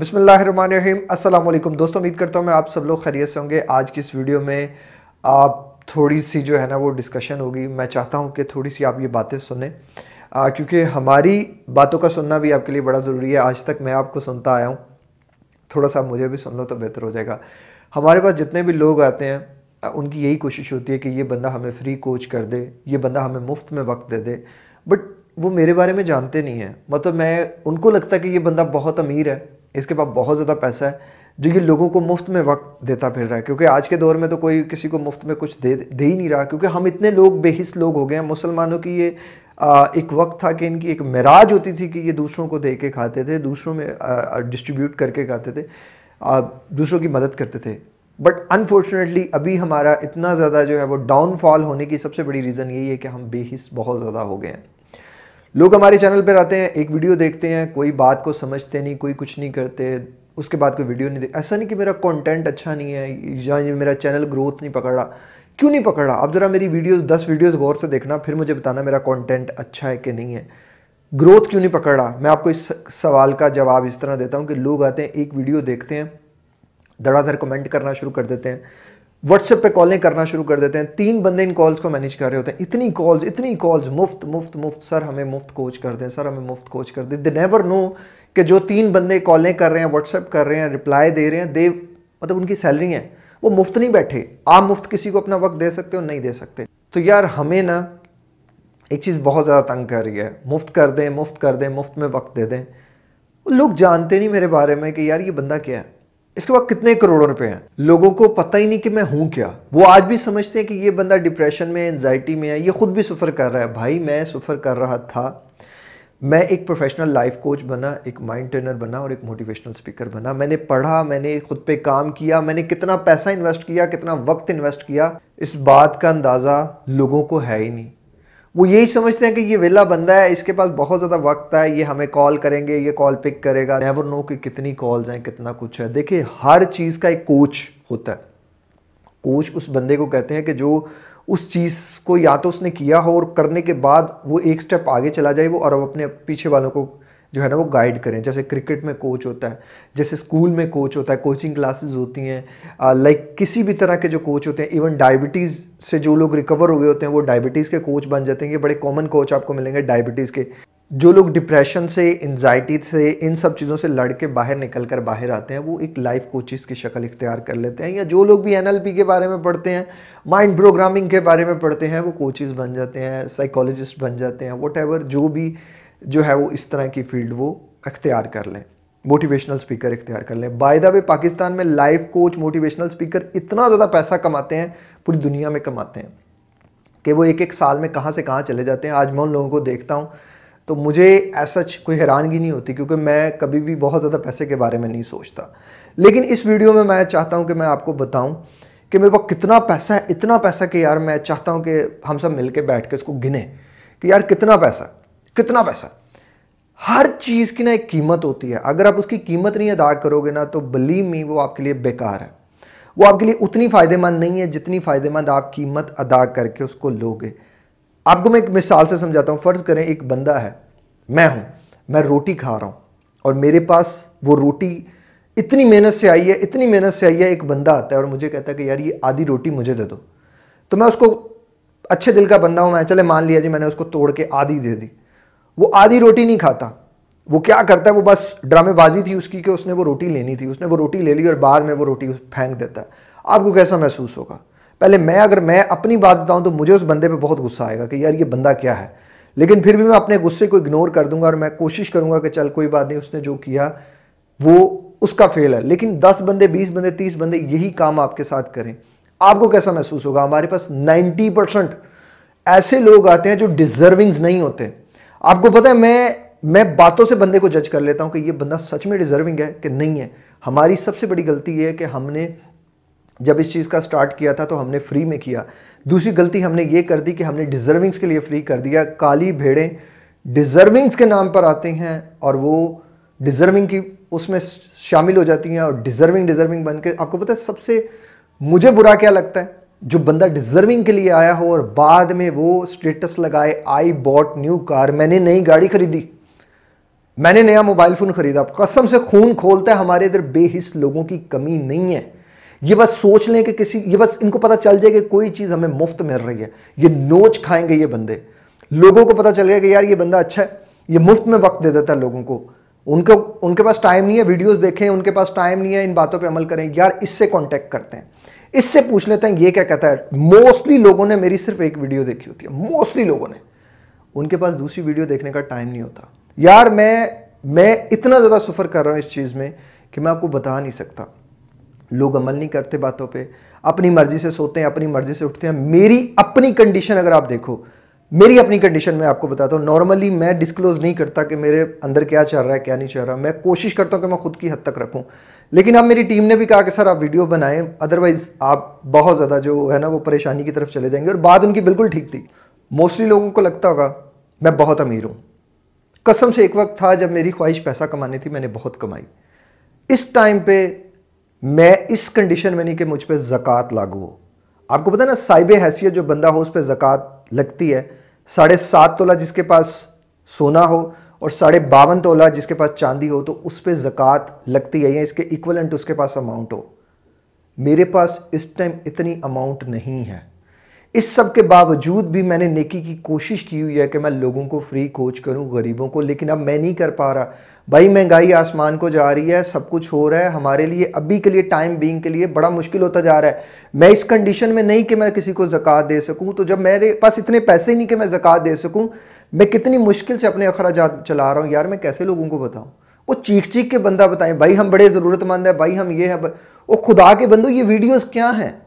बिस्मिल्लाहिर्रहमानिर्रहीम। अस्सलाम वालेकुम दोस्तों, उम्मीद करता हूँ मैं आप सब लोग खैरियत से होंगे। आज की इस वीडियो में आप थोड़ी सी जो है ना वो डिस्कशन होगी। मैं चाहता हूँ कि थोड़ी सी आप ये बातें सुने क्योंकि हमारी बातों का सुनना भी आपके लिए बड़ा ज़रूरी है। आज तक मैं आपको सुनता आया हूँ, थोड़ा सा मुझे भी सुन लो तो बेहतर हो जाएगा। हमारे पास जितने भी लोग आते हैं उनकी यही कोशिश होती है कि ये बंदा हमें फ्री कोच कर दे, ये बंदा हमें मुफ्त में वक्त दे दे, बट वो मेरे बारे में जानते नहीं हैं। मतलब मैं उनको लगता है कि ये बंदा बहुत अमीर है, इसके पास बहुत ज़्यादा पैसा है जो ये लोगों को मुफ्त में वक्त देता फिर रहा है। क्योंकि आज के दौर में तो कोई किसी को मुफ्त में कुछ दे ही नहीं रहा, क्योंकि हम इतने लोग बेहिस लोग हो गए हैं। मुसलमानों की ये एक वक्त था कि इनकी एक मिराज होती थी कि ये दूसरों को दे के खाते थे, दूसरों में डिस्ट्रीब्यूट करके खाते थे, दूसरों की मदद करते थे। बट अनफॉर्चुनेटली अभी हमारा इतना ज़्यादा जो है वो डाउनफॉल होने की सबसे बड़ी रीज़न यही है कि हम बेहिस बहुत ज़्यादा हो गए हैं। लोग हमारे चैनल पर आते हैं, एक वीडियो देखते हैं, कोई बात को समझते नहीं, कोई कुछ नहीं करते, उसके बाद कोई वीडियो नहीं देखते। ऐसा नहीं कि मेरा कंटेंट अच्छा नहीं है या मेरा चैनल ग्रोथ नहीं पकड़ रहा। क्यों नहीं पकड़ रहा? आप ज़रा मेरी वीडियोस 10 वीडियोस गौर से देखना, फिर मुझे बताना मेरा कंटेंट अच्छा है कि नहीं है। ग्रोथ क्यों नहीं पकड़ रहा? मैं आपको इस सवाल का जवाब इस तरह देता हूँ कि लोग आते हैं, एक वीडियो देखते हैं, धड़ाधड़ कमेंट करना शुरू कर देते हैं, व्हाट्सएप पे कॉलें करना शुरू कर देते हैं। 3 बंदे इन कॉल्स को मैनेज कर रहे होते हैं, इतनी कॉल्स, मुफ्त, सर हमें मुफ्त कोच कर दें, सर हमें मुफ्त कोच कर दें। दे नेवर नो कि जो 3 बंदे कॉलें कर रहे हैं, व्हाट्सएप कर रहे हैं, रिप्लाई दे रहे हैं, दे मतलब उनकी सैलरी है, वो मुफ्त नहीं बैठे। आप मुफ्त किसी को अपना वक्त दे सकते हो? नहीं दे सकते। तो यार हमें ना एक चीज़ बहुत ज़्यादा तंग कर रही है, मुफ्त कर दें, मुफ्त में वक्त दे दें। लोग जानते नहीं मेरे बारे में कि यार ये बंदा क्या है, इसके बाद कितने करोड़ों रुपए हैं। लोगों को पता ही नहीं कि मैं हूँ क्या। वो आज भी समझते हैं कि ये बंदा डिप्रेशन में, एंजाइटी में है, ये खुद भी सफ़र कर रहा है। भाई मैं सफ़र कर रहा था, मैं एक प्रोफेशनल लाइफ कोच बना, एक माइंड ट्रेनर बना और एक मोटिवेशनल स्पीकर बना। मैंने पढ़ा, मैंने खुद पे काम किया, मैंने कितना पैसा इन्वेस्ट किया, कितना वक्त इन्वेस्ट किया, इस बात का अंदाज़ा लोगों को है ही नहीं। वो यही समझते हैं कि ये वेला बंदा है, इसके पास बहुत ज़्यादा वक्त है, ये हमें कॉल करेंगे, ये कॉल पिक करेगा। नेवर नो कि कितनी कॉल्स हैं, कितना कुछ है। देखिए हर चीज़ का एक कोच होता है। कोच उस बंदे को कहते हैं कि जो उस चीज़ को या तो उसने किया हो और करने के बाद वो एक स्टेप आगे चला जाए वो, और वो अपने पीछे वालों को जो है ना वो गाइड करें। जैसे क्रिकेट में कोच होता है, जैसे स्कूल में कोच होता है, कोचिंग क्लासेस होती हैं, लाइक किसी भी तरह के जो कोच होते हैं। इवन डायबिटीज़ से जो लोग रिकवर हुए होते हैं वो डायबिटीज़ के कोच बन जाते हैं। ये बड़े कॉमन कोच आपको मिलेंगे डायबिटीज़ के। जो लोग डिप्रेशन से, एंजाइटी से, इन सब चीज़ों से लड़ के बाहर निकल कर बाहर आते हैं वो एक लाइफ कोचेस की शक्ल इख्तियार कर लेते हैं। या जो लोग भी NLP के बारे में पढ़ते हैं, माइंड प्रोग्रामिंग के बारे में पढ़ते हैं, वो कोचेस बन जाते हैं, साइकोलॉजिस्ट बन जाते हैं, व्हाटएवर जो भी जो है वो इस तरह की फील्ड वो इख्तियार कर लें, मोटिवेशनल स्पीकर इख्तियार कर लें। बाय द वे पाकिस्तान में लाइफ कोच, मोटिवेशनल स्पीकर इतना ज़्यादा पैसा कमाते हैं, पूरी दुनिया में कमाते हैं कि वो एक एक साल में कहाँ से कहाँ चले जाते हैं। आज मैं उन लोगों को देखता हूँ तो मुझे ऐसा कोई हैरानगी नहीं होती, क्योंकि मैं कभी भी बहुत ज़्यादा पैसे के बारे में नहीं सोचता। लेकिन इस वीडियो में मैं चाहता हूँ कि मैं आपको बताऊँ कि मेरे पास कितना पैसा है, इतना पैसा कि यार मैं चाहता हूँ कि हम सब मिल के बैठ के इसको गिनें कि यार कितना पैसा। हर चीज़ की ना एक कीमत होती है, अगर आप उसकी कीमत नहीं अदा करोगे ना तो बिलीव मी वो आपके लिए बेकार है। वो आपके लिए उतनी फ़ायदेमंद नहीं है जितनी फ़ायदेमंद आप कीमत अदा करके उसको लोगे। आपको मैं एक मिसाल से समझाता हूँ। फ़र्ज़ करें एक बंदा है, मैं हूँ, मैं रोटी खा रहा हूँ और मेरे पास वो रोटी इतनी मेहनत से आई है। एक बंदा आता है और मुझे कहता है कि यार ये आधी रोटी मुझे दे दो। तो मैं उसको, अच्छे दिल का बंदा हूँ मैं, चले मान लिया जी मैंने उसको तोड़ के आधी दे दी। वो आधी रोटी नहीं खाता, वो क्या करता है, वो बस ड्रामेबाजी थी उसकी कि उसने वो रोटी लेनी थी, उसने वो रोटी ले ली और बाद में वो रोटी फेंक देता है। आपको कैसा महसूस होगा? पहले अगर मैं अपनी बात बताऊं तो मुझे उस बंदे पे बहुत गुस्सा आएगा कि यार ये बंदा क्या है, लेकिन फिर भी मैं अपने गुस्से को इग्नोर कर दूंगा और मैं कोशिश करूंगा कि चल कोई बात नहीं, उसने जो किया वो उसका फेल है। लेकिन 10 बंदे, 20 बंदे, 30 बंदे यही काम आपके साथ करें, आपको कैसा महसूस होगा? हमारे पास 90% ऐसे लोग आते हैं जो डिजर्विंग्स नहीं होते। आपको पता है मैं बातों से बंदे को जज कर लेता हूं कि ये बंदा सच में डिजर्विंग है कि नहीं है। हमारी सबसे बड़ी गलती ये है कि हमने जब इस चीज़ का स्टार्ट किया था तो हमने फ्री में किया। दूसरी गलती हमने ये कर दी कि हमने डिजर्विंग्स के लिए फ्री कर दिया। काली भेड़ें डिजर्विंग्स के नाम पर आते हैं और वो डिजर्विंग की उसमें शामिल हो जाती हैं और डिजर्विंग बन के, आपको पता है सबसे मुझे बुरा क्या लगता है? जो बंदा डिजर्विंग के लिए आया हो और बाद में वो स्टेटस लगाए, आई बॉट न्यू कार, मैंने नई गाड़ी खरीदी। मैंने नया मोबाइल फ़ोन ख़रीदा, कसम से खून खोलता है, हमारे इधर बेहिस लोगों की कमी नहीं है। ये बस सोच लें कि किसी, ये बस इनको पता चल जाए कि कोई चीज़ हमें मुफ्त मिल रही है, ये नोच खाएंगे ये बंदे। लोगों को पता चल गया कि यार ये बंदा अच्छा है, ये मुफ्त में वक्त दे देता है लोगों को, उनको उनके पास टाइम नहीं है वीडियोस देखें, उनके पास टाइम नहीं है इन बातों पे अमल करें, यार इससे कांटेक्ट करते हैं, इससे पूछ लेते हैं ये क्या कहता है। मोस्टली लोगों ने मेरी सिर्फ एक वीडियो देखी होती है, मोस्टली लोगों ने, उनके पास दूसरी वीडियो देखने का टाइम नहीं होता। यार मैं इतना ज़्यादा सफ़र कर रहा हूँ इस चीज़ में कि मैं आपको बता नहीं सकता। लोग अमल नहीं करते बातों पर, अपनी मर्ज़ी से सोते हैं, अपनी मर्ज़ी से उठते हैं। मेरी अपनी कंडीशन अगर आप देखो, मेरी अपनी कंडीशन में आपको बताता हूँ। नॉर्मली मैं डिस्क्लोज़ नहीं करता कि मेरे अंदर क्या चल रहा है क्या नहीं चल रहा, मैं कोशिश करता हूँ कि मैं खुद की हद तक रखूँ। लेकिन अब मेरी टीम ने भी कहा कि सर आप वीडियो बनाएं, अदरवाइज़ आप बहुत ज़्यादा जो है ना वो परेशानी की तरफ चले जाएंगे। और बात उनकी बिल्कुल ठीक थी। मोस्टली लोगों को लगता होगा मैं बहुत अमीर हूँ, कसम से एक वक्त था जब मेरी ख्वाहिश पैसा कमाने थी, मैंने बहुत कमाई। इस टाइम पर मैं इस कंडीशन में नहीं कि मुझ पर ज़कात लागू हो। आपको पता है ना, साहिब हैसियत जो बंदा हो उस पर ज़कात लगती है 7.5 तोला जिसके पास सोना हो और 52.5 तोला जिसके पास चांदी हो, तो उस पर ज़कात लगती है, या इसके इक्वलेंट उसके पास अमाउंट हो। मेरे पास इस टाइम इतनी अमाउंट नहीं है। इस सब के बावजूद भी मैंने नेकी की कोशिश की हुई है कि मैं लोगों को फ्री कोच करूं, गरीबों को, लेकिन अब मैं नहीं कर पा रहा। भाई महंगाई आसमान को जा रही है, सब कुछ हो रहा है, हमारे लिए अभी के लिए टाइम बीइंग के लिए बड़ा मुश्किल होता जा रहा है। मैं इस कंडीशन में नहीं कि मैं किसी को ज़कात दे सकूं, तो जब मेरे पास इतने पैसे ही नहीं कि मैं ज़कात दे सकूं, मैं कितनी मुश्किल से अपने अखराजात चला रहा हूं। यार मैं कैसे लोगों को बताऊं? वो चीख चीख के बंदा बताएं भाई हम बड़े ज़रूरतमंद हैं, भाई हम ये है। वो खुदा के बंदो ये वीडियोज़ क्या हैं?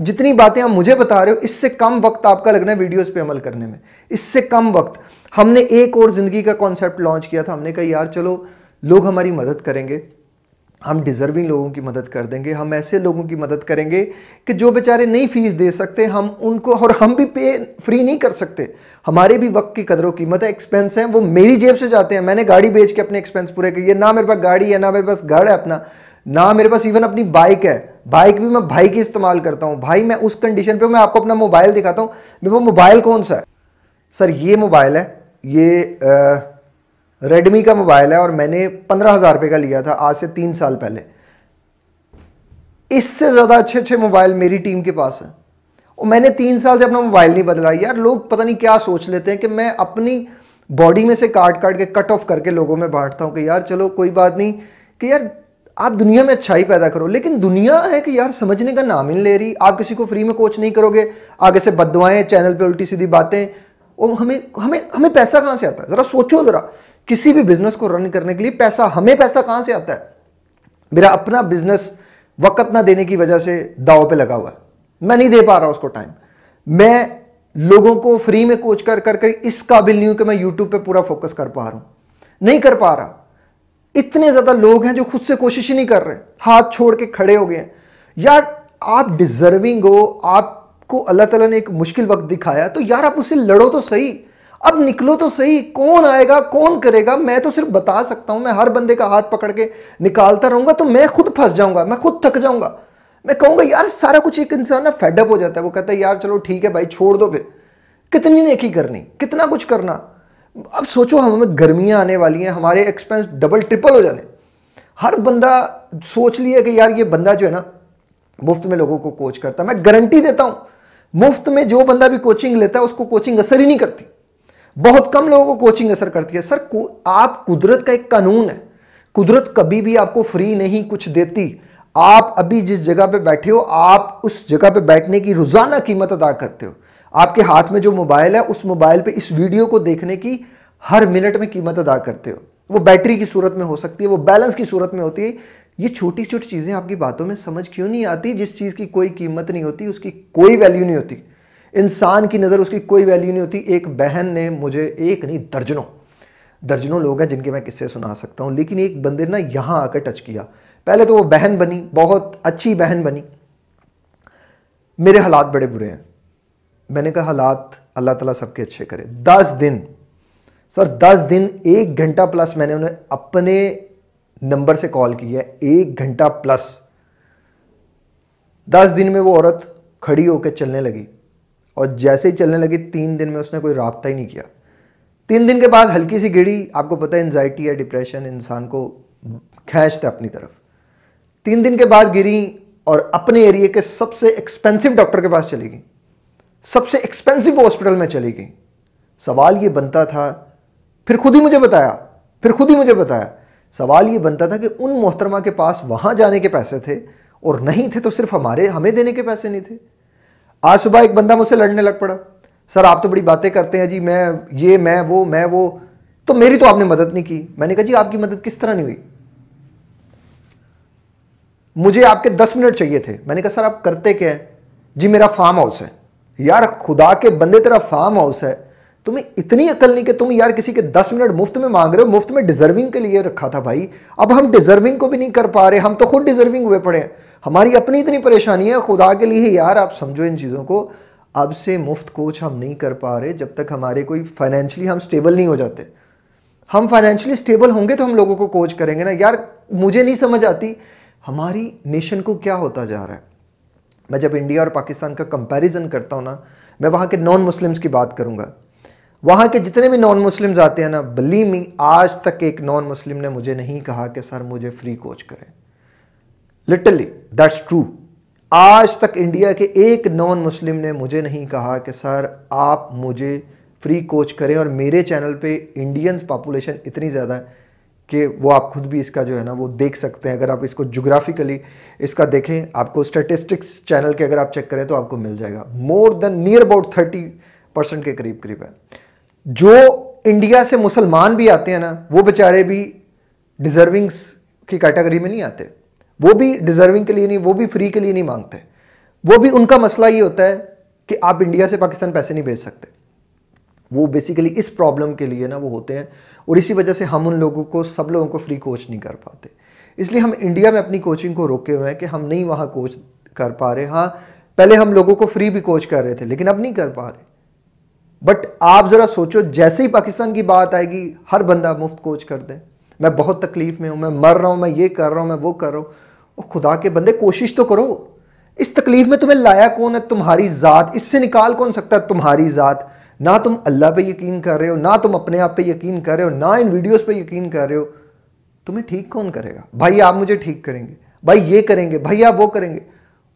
जितनी बातें आप मुझे बता रहे हो इससे कम वक्त आपका लगना है वीडियोज़ पे अमल करने में, इससे कम वक्त। हमने एक और ज़िंदगी का कॉन्सेप्ट लॉन्च किया था, हमने कहा यार चलो लोग हमारी मदद करेंगे, हम डिज़र्विंग लोगों की मदद कर देंगे, हम ऐसे लोगों की मदद करेंगे कि जो बेचारे नहीं फ़ीस दे सकते हम उनको, और हम भी पे फ्री नहीं कर सकते, हमारे भी वक्त की कदर कीमत है, एक्सपेंस हैं, वो मेरी जेब से जाते हैं। मैंने गाड़ी बेच के अपने एक्सपेंस पूरे किए, ना मेरे पास गाड़ी है, ना मेरे पास घर है अपना, ना मेरे पास इवन अपनी बाइक है, बाइक भी मैं भाई की इस्तेमाल करता हूँ। भाई मैं उस कंडीशन पे, मैं आपको अपना मोबाइल दिखाता हूँ। मेरे वो मोबाइल कौन सा है? सर ये मोबाइल है, ये रेडमी का मोबाइल है और मैंने 15,000 रुपये का लिया था आज से 3 साल पहले। इससे ज़्यादा अच्छे अच्छे मोबाइल मेरी टीम के पास है और मैंने 3 साल से अपना मोबाइल नहीं बदला। यार लोग पता नहीं क्या सोच लेते हैं कि मैं अपनी बॉडी में से काट के कट ऑफ करके लोगों में बांटता हूँ कि यार चलो कोई बात नहीं, कि यार आप दुनिया में अच्छाई पैदा करो। लेकिन दुनिया है कि यार समझने का नाम ही नहीं ले रही। आप किसी को फ्री में कोच नहीं करोगे, आगे से बद्दुआएं, चैनल पे उल्टी सीधी बातें, और हमें पैसा कहाँ से आता है? ज़रा सोचो, ज़रा किसी भी बिज़नेस को रन करने के लिए हमें पैसा कहाँ से आता है? मेरा अपना बिज़नेस वक्त ना देने की वजह से दाव पे लगा हुआ है, मैं नहीं दे पा रहा उसको टाइम। मैं लोगों को फ्री में कोच कर इस काबिल नहीं हूँ कि मैं यूट्यूब पर पूरा फोकस कर पा रहा हूँ, नहीं कर पा रहा। इतने ज़्यादा लोग हैं जो खुद से कोशिश ही नहीं कर रहे, हाथ छोड़ के खड़े हो गए हैं। यार आप डिज़र्विंग हो, आपको अल्लाह ताला ने एक मुश्किल वक्त दिखाया, तो यार आप उससे लड़ो तो सही, अब निकलो तो सही। कौन आएगा, कौन करेगा? मैं तो सिर्फ बता सकता हूँ। मैं हर बंदे का हाथ पकड़ के निकालता रहूँगा तो मैं खुद फंस जाऊँगा, मैं खुद थक जाऊँगा, मैं कहूँगा यार सारा कुछ। एक इंसान ना फेडअप हो जाता है, वो कहता है यार चलो ठीक है भाई छोड़ दो। फिर कितनी नेकी करनी, कितना कुछ करना। अब सोचो हमें गर्मियाँ आने वाली हैं, हमारे एक्सपेंस डबल ट्रिपल हो जाने। हर बंदा सोच लिया कि यार ये बंदा जो है ना मुफ्त में लोगों को कोच करता है। मैं गारंटी देता हूँ मुफ्त में जो बंदा भी कोचिंग लेता है उसको कोचिंग असर ही नहीं करती, बहुत कम लोगों को कोचिंग असर करती है। सर आप कुदरत का एक कानून है, कुदरत कभी भी आपको फ्री नहीं कुछ देती। आप अभी जिस जगह पर बैठे हो आप उस जगह पर बैठने की रोज़ाना कीमत अदा करते हो। आपके हाथ में जो मोबाइल है उस मोबाइल पे इस वीडियो को देखने की हर मिनट में कीमत अदा करते हो। वो बैटरी की सूरत में हो सकती है, वो बैलेंस की सूरत में होती है। ये छोटी छोटी चीज़ें आपकी बातों में समझ क्यों नहीं आती? जिस चीज़ की कोई कीमत नहीं होती उसकी कोई वैल्यू नहीं होती, इंसान की नज़र उसकी कोई वैल्यू नहीं होती। एक बहन ने मुझे, एक नहीं दर्जनों लोग हैं जिनके मैं किस्से सुना सकता हूँ, लेकिन एक बंदे ना यहाँ आकर टच किया। पहले तो वो बहन बनी, बहुत अच्छी बहन बनी। मेरे हालात बड़े बुरे हैं, मैंने कहा हालात अल्लाह ताला सबके अच्छे करे। 10 दिन सर, 10 दिन 1 घंटा प्लस मैंने उन्हें अपने नंबर से कॉल किया, 1 घंटा प्लस। 10 दिन में वो औरत खड़ी होकर चलने लगी, और जैसे ही चलने लगी 3 दिन में उसने कोई राब्ता ही नहीं किया। 3 दिन के बाद हल्की सी गिड़ी, आपको पता है एंजाइटी या डिप्रेशन इंसान को खींचता है अपनी तरफ। 3 दिन के बाद गिरी और अपने एरिया के सबसे एक्सपेंसिव डॉक्टर के पास चली गई, सबसे एक्सपेंसिव हॉस्पिटल में चली गई। सवाल ये बनता था, फिर खुद ही मुझे बताया, सवाल ये बनता था कि उन मोहतरमा के पास वहाँ जाने के पैसे थे और नहीं थे तो सिर्फ हमें देने के पैसे नहीं थे। आज सुबह एक बंदा मुझसे लड़ने लग पड़ा, सर आप तो बड़ी बातें करते हैं जी, मैं वो, तो मेरी तो आपने मदद नहीं की। मैंने कहा जी आपकी मदद किस तरह नहीं हुई, मुझे आपके 10 मिनट चाहिए थे। मैंने कहा सर आप करते क्या है? जी मेरा फार्म हाउस है। यार खुदा के बंदे तेरा फार्म हाउस है, तुम्हें इतनी अकल नहीं कि तुम यार किसी के 10 मिनट मुफ्त में मांग रहे हो। मुफ्त में डिजर्विंग के लिए रखा था भाई, अब हम डिजर्विंग को भी नहीं कर पा रहे, हम तो खुद डिजर्विंग हुए पड़े हैं, हमारी अपनी इतनी परेशानी है। खुदा के लिए यार आप समझो इन चीज़ों को, अब से मुफ्त कोच हम नहीं कर पा रहे जब तक हमारे कोई फाइनेंशियली हम स्टेबल नहीं हो जाते। हम फाइनेंशियली स्टेबल होंगे तो हम लोगों को कोच करेंगे ना। यार मुझे नहीं समझ आती हमारी नेशन को क्या होता जा रहा है। मैं जब इंडिया और पाकिस्तान का कंपैरिजन करता हूँ ना, मैं वहाँ के नॉन मुस्लिम्स की बात करूँगा। वहाँ के जितने भी नॉन मुस्लिम्स आते हैं ना, बिलीव मी, आज तक एक नॉन मुस्लिम ने मुझे नहीं कहा कि सर मुझे फ्री कोच करें। Literally that's true. आज तक इंडिया के एक नॉन मुस्लिम ने मुझे नहीं कहा कि सर आप मुझे फ्री कोच करें। और मेरे चैनल पे इंडियंस पॉपुलेशन इतनी ज़्यादा है कि वो आप खुद भी इसका जो है ना वो देख सकते हैं। अगर आप इसको ज्योग्राफिकली इसका देखें, आपको स्टैटिस्टिक्स चैनल के अगर आप चेक करें तो आपको मिल जाएगा, मोर देन नियर अबाउट 30% के करीब करीब है। जो इंडिया से मुसलमान भी आते हैं ना, वो बेचारे भी डिजर्विंग्स की कैटेगरी में नहीं आते, वो भी डिजर्विंग के लिए नहीं, वो भी फ्री के लिए नहीं मांगते। वो भी उनका मसला ये होता है कि आप इंडिया से पाकिस्तान पैसे नहीं भेज सकते। वो बेसिकली इस प्रॉब्लम के लिए ना वो होते हैं, और इसी वजह से हम उन लोगों को, सब लोगों को फ्री कोच नहीं कर पाते। इसलिए हम इंडिया में अपनी कोचिंग को रोके हुए हैं कि हम नहीं वहाँ कोच कर पा रहे। हाँ पहले हम लोगों को फ्री भी कोच कर रहे थे, लेकिन अब नहीं कर पा रहे। बट आप ज़रा सोचो, जैसे ही पाकिस्तान की बात आएगी हर बंदा मुफ्त कोच कर दें। मैं बहुत तकलीफ़ में हूँ, मैं मर रहा हूँ, मैं ये कर रहा हूँ, मैं वो कर रहा हूँ। खुदा के बंदे कोशिश तो करो। इस तकलीफ में तुम्हें लाया कौन है? तुम्हारी जात। इससे निकाल कौन सकता है? तुम्हारी जात। ना तुम अल्लाह पे यकीन कर रहे हो, ना तुम अपने आप पे यकीन कर रहे हो, ना इन वीडियोस पे यकीन कर रहे हो। तुम्हें ठीक कौन करेगा? भाई आप मुझे ठीक करेंगे, भाई ये करेंगे, भाई आप वो करेंगे।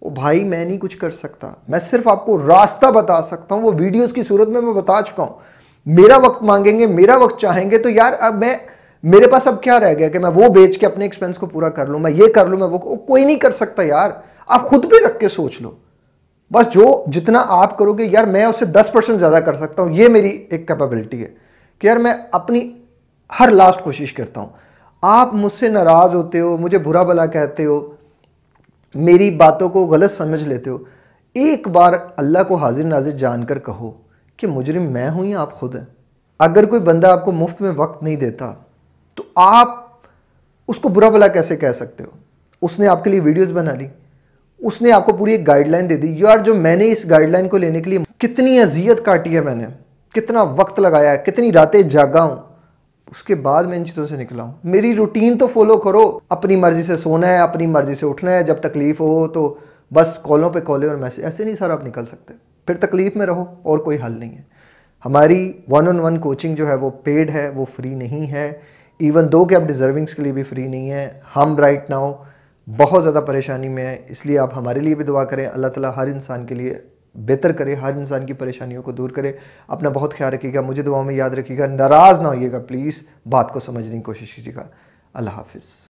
ओ भाई मैं नहीं कुछ कर सकता, मैं सिर्फ आपको रास्ता बता सकता हूँ। वो वीडियोज़ की सूरत में मैं बता चुका हूँ। मेरा वक्त मांगेंगे, मेरा वक्त चाहेंगे, तो यार अब मैं, मेरे पास अब क्या रह गया कि मैं वो बेच के अपने एक्सपेंस को पूरा कर लूँ, मैं ये कर लूँ, मैं वो। कोई नहीं कर सकता यार। आप खुद पे रख के सोच लो, बस जो जितना आप करोगे यार मैं उससे 10% ज़्यादा कर सकता हूँ। ये मेरी एक कैपेबिलिटी है कि यार मैं अपनी हर लास्ट कोशिश करता हूँ। आप मुझसे नाराज़ होते हो, मुझे बुरा भला कहते हो, मेरी बातों को गलत समझ लेते हो। एक बार अल्लाह को हाजिर नाजिर जान कर कहो कि मुजरिम मैं हूँ या आप खुद हैं। अगर कोई बंदा आपको मुफ्त में वक्त नहीं देता तो आप उसको बुरा भला कैसे कह सकते हो? उसने आपके लिए वीडियोस बना ली, उसने आपको पूरी एक गाइडलाइन दे दी। यार जो मैंने इस गाइडलाइन को लेने के लिए कितनी अजियत काटी है, मैंने कितना वक्त लगाया है, कितनी रातें जागा हूँ, उसके बाद मैं इन चीज़ों से निकला हूँ। मेरी रूटीन तो फॉलो करो। अपनी मर्जी से सोना है, अपनी मर्जी से उठना है। जब तकलीफ हो तो बस कॉलों पर कॉलें और मैसेज, ऐसे नहीं सर आप निकल सकते, फिर तकलीफ में रहो और कोई हल नहीं है। हमारी 1-on-1 कोचिंग जो है वो पेड है, वो फ्री नहीं है। इवन दो कि आप डिजर्विंग्स के लिए भी फ्री नहीं है। हम राइट नाउ बहुत ज़्यादा परेशानी में हैं, इसलिए आप हमारे लिए भी दुआ करें। अल्लाह ताला हर इंसान के लिए बेहतर करे, हर इंसान की परेशानियों को दूर करे। अपना बहुत ख्याल रखिएगा, मुझे दुआओं में याद रखिएगा, नाराज़ ना होइएगा, प्लीज़ बात को समझने की कोशिश कीजिएगा। अल्लाह हाफिज़।